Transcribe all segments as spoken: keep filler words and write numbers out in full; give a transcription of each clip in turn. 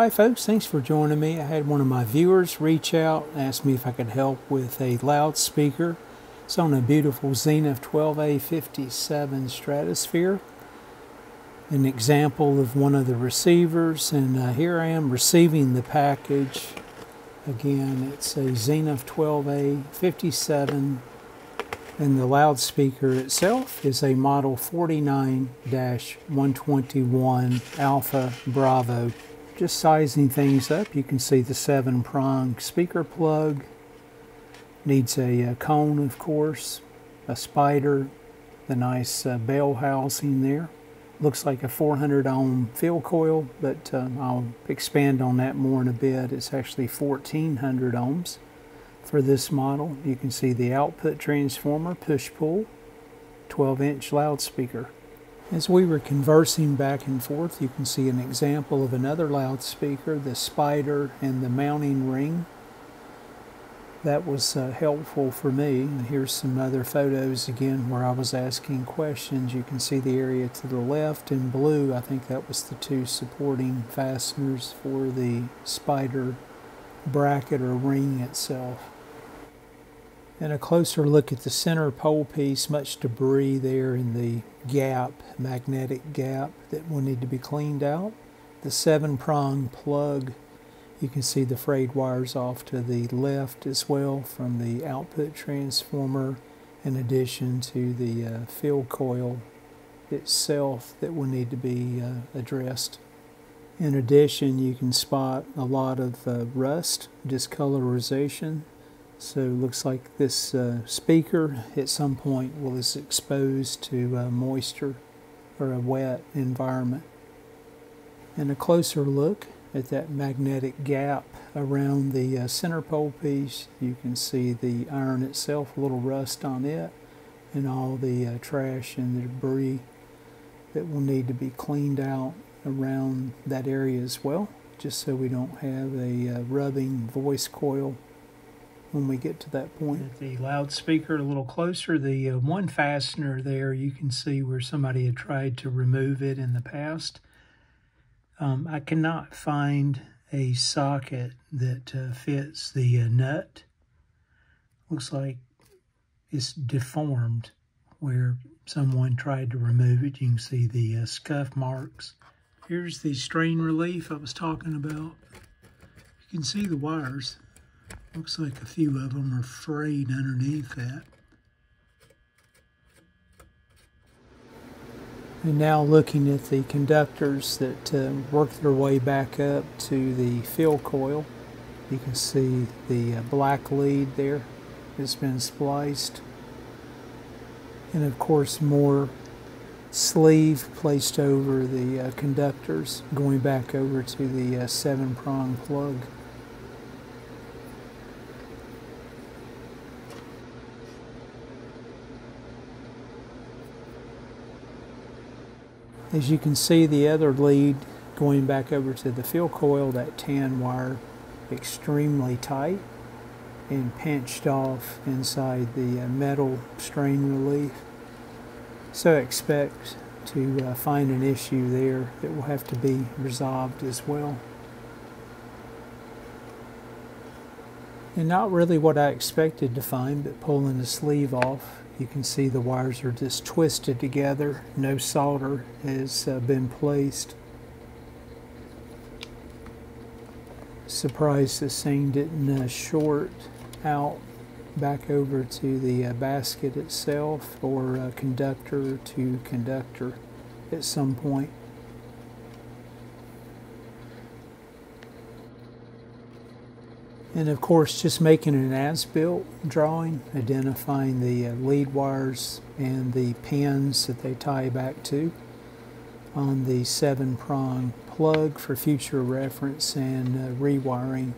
Hi folks, thanks for joining me. I had one of my viewers reach out and ask me if I could help with a loudspeaker. It's on a beautiful Zenith twelve A fifty-seven Stratosphere. An example of one of the receivers, and uh, here I am receiving the package. Again, it's a Zenith twelve A fifty-seven, and the loudspeaker itself is a Model forty-nine one twenty-one Alpha Bravo. Just sizing things up, you can see the seven prong speaker plug, needs a, a cone of course, a spider, the nice uh, bell housing there. Looks like a four hundred ohm field coil, but um, I'll expand on that more in a bit. It's actually fourteen hundred ohms for this model. You can see the output transformer, push-pull, twelve inch loudspeaker. As we were conversing back and forth, you can see an example of another loudspeaker, the spider and the mounting ring. That was uh, helpful for me. And here's some other photos again where I was asking questions. You can see the area to the left in blue. I think that was the two supporting fasteners for the spider bracket or ring itself. And a closer look at the center pole piece, much debris there in the gap, magnetic gap that will need to be cleaned out. The seven prong plug, you can see the frayed wires off to the left as well from the output transformer, in addition to the uh, field coil itself that will need to be uh, addressed. In addition, you can spot a lot of uh, rust, discolorization. So it looks like this uh, speaker at some point was exposed to uh, moisture or a wet environment. And a closer look at that magnetic gap around the uh, center pole piece, you can see the iron itself, a little rust on it, and all the uh, trash and the debris that will need to be cleaned out around that area as well, just so we don't have a uh, rubbing voice coil when we get to that point. The loudspeaker a little closer, the uh, one fastener there, you can see where somebody had tried to remove it in the past. Um, I cannot find a socket that uh, fits the uh, nut. Looks like it's deformed where someone tried to remove it. You can see the uh, scuff marks. Here's the strain relief I was talking about. You can see the wires. Looks like a few of them are frayed underneath that. And now looking at the conductors that uh, work their way back up to the field coil. You can see the uh, black lead there that's been spliced. And of course more sleeve placed over the uh, conductors going back over to the uh, seven prong plug. As you can see, the other lead going back over to the field coil, that tan wire, extremely tight and pinched off inside the metal strain relief. So expect to uh, find an issue there that will have to be resolved as well. And not really what I expected to find, but pulling the sleeve off, you can see the wires are just twisted together. No solder has uh, been placed. Surprised this thing didn't uh, short out back over to the uh, basket itself, or uh, conductor to conductor at some point. And of course, just making an as-built drawing, identifying the lead wires and the pins that they tie back to on the seven prong plug for future reference and uh, rewiring.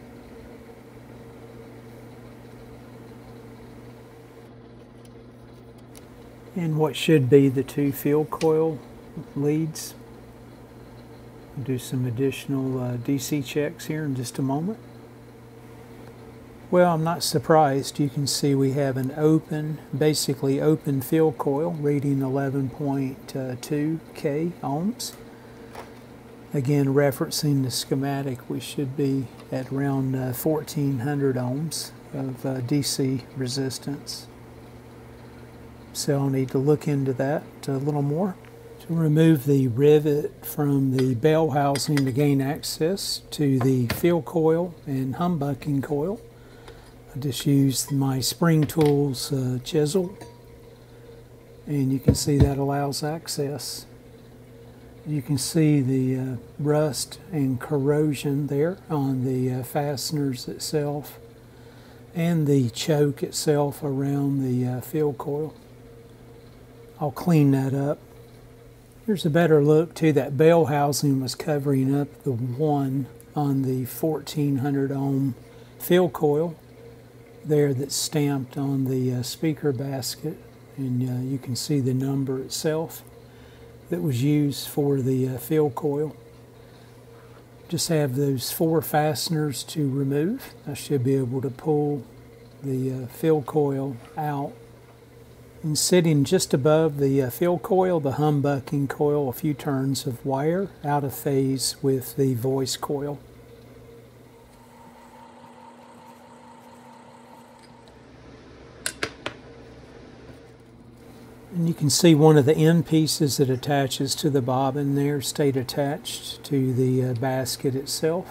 And what should be the two field coil leads. We'll do some additional uh, D C checks here in just a moment. Well, I'm not surprised. You can see we have an open, basically open field coil reading eleven point two K ohms. Again, referencing the schematic, we should be at around uh, fourteen hundred ohms of uh, D C resistance. So I'll need to look into that a little more. To remove the rivet from the bell housing to gain access to the field coil and humbucking coil, I just used my spring tools uh, chisel, and you can see that allows access. You can see the uh, rust and corrosion there on the uh, fasteners itself and the choke itself around the uh, field coil. I'll clean that up. Here's a better look too. That bell housing was covering up the one on the fourteen hundred ohm field coil there that's stamped on the uh, speaker basket, and uh, you can see the number itself that was used for the uh, field coil. Just have those four fasteners to remove. I should be able to pull the uh, field coil out. And sitting just above the uh, field coil, the humbucking coil, a few turns of wire out of phase with the voice coil. And you can see one of the end pieces that attaches to the bobbin there stayed attached to the uh, basket itself.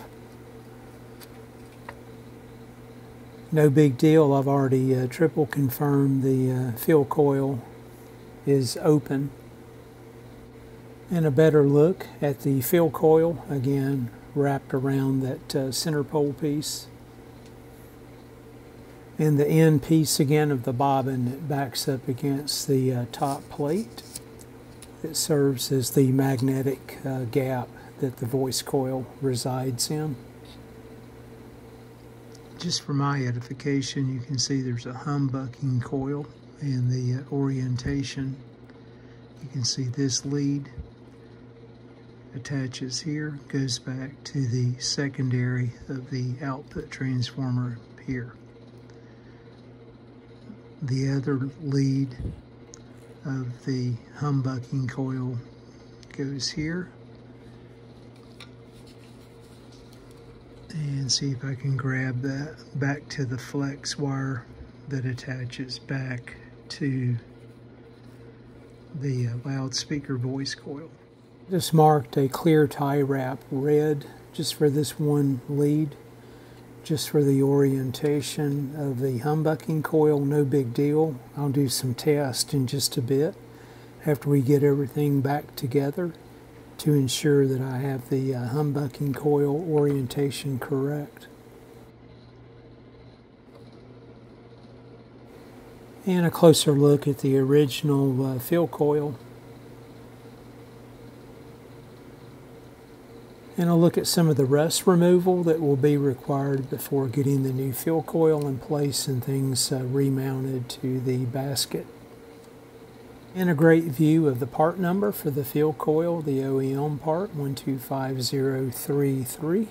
No big deal, I've already uh, triple confirmed the uh, field coil is open. And a better look at the field coil, again wrapped around that uh, center pole piece. And the end piece again of the bobbin that backs up against the uh, top plate that serves as the magnetic uh, gap that the voice coil resides in. Just for my edification, you can see there's a humbucking coil in the uh, orientation. You can see this lead attaches here, goes back to the secondary of the output transformer here. The other lead of the humbucking coil goes here. And see if I can grab that back to the flex wire that attaches back to the loudspeaker voice coil. Just marked a clear tie wrap red just for this one lead. Just for the orientation of the humbucking coil, no big deal. I'll do some tests in just a bit after we get everything back together to ensure that I have the uh, humbucking coil orientation correct. And a closer look at the original uh, field coil. And I'll look at some of the rust removal that will be required before getting the new field coil in place and things uh, remounted to the basket. And a great view of the part number for the field coil, the O E M part one two five zero three three.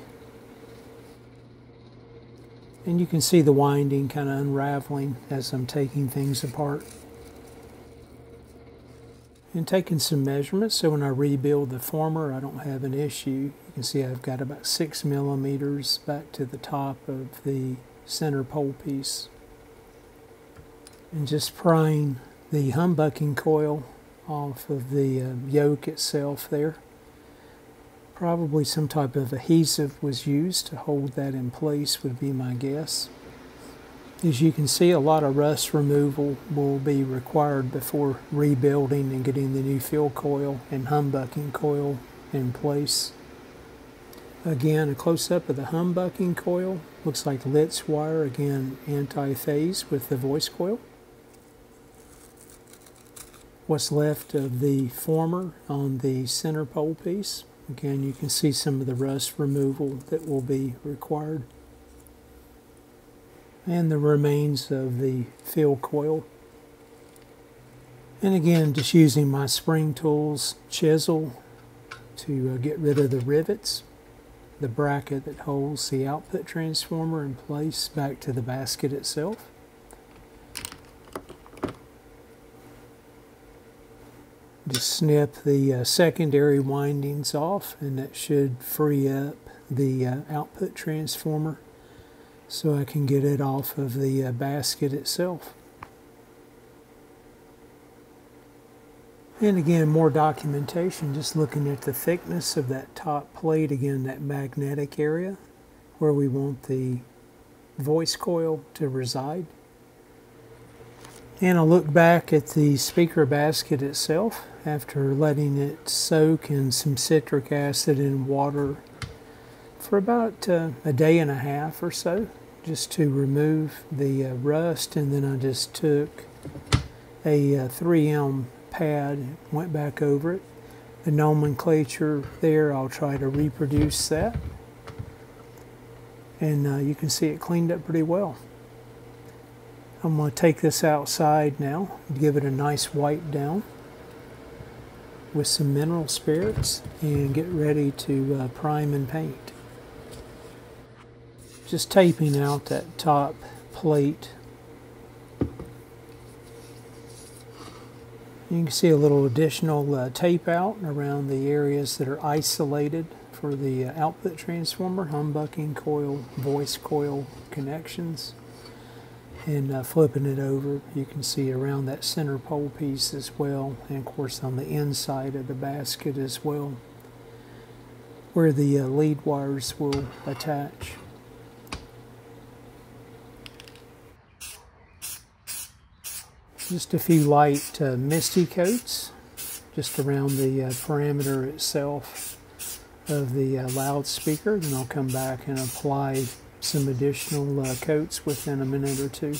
And you can see the winding kind of unraveling as I'm taking things apart. And taking some measurements, so when I rebuild the former, I don't have an issue. You can see I've got about six millimeters back to the top of the center pole piece. And just prying the humbucking coil off of the uh, yoke itself there. Probably some type of adhesive was used to hold that in place would be my guess. As you can see, a lot of rust removal will be required before rebuilding and getting the new field coil and humbucking coil in place. Again, a close-up of the humbucking coil. Looks like Litz wire, again, anti-phase with the voice coil. What's left of the former on the center pole piece. Again, you can see some of the rust removal that will be required. And the remains of the field coil. And again, just using my spring tools chisel to uh, get rid of the rivets, the bracket that holds the output transformer in place back to the basket itself. Just snip the uh, secondary windings off, and that should free up the uh, output transformer so I can get it off of the uh, basket itself. And again, more documentation, just looking at the thickness of that top plate, again, that magnetic area where we want the voice coil to reside. And I'll look back at the speaker basket itself after letting it soak in some citric acid and water for about uh, a day and a half or so, just to remove the uh, rust. And then I just took a uh, three M pad, went back over it. The nomenclature there, I'll try to reproduce that. And uh, you can see it cleaned up pretty well. I'm going to take this outside now, give it a nice wipe down with some mineral spirits, and get ready to uh, prime and paint. Just taping out that top plate. You can see a little additional uh, tape out around the areas that are isolated for the uh, output transformer, humbucking coil, voice coil connections. And uh, flipping it over, you can see around that center pole piece as well, and of course on the inside of the basket as well, where the uh, lead wires will attach. Just a few light uh, misty coats just around the uh, perimeter itself of the uh, loudspeaker, and I'll come back and apply some additional uh, coats within a minute or two.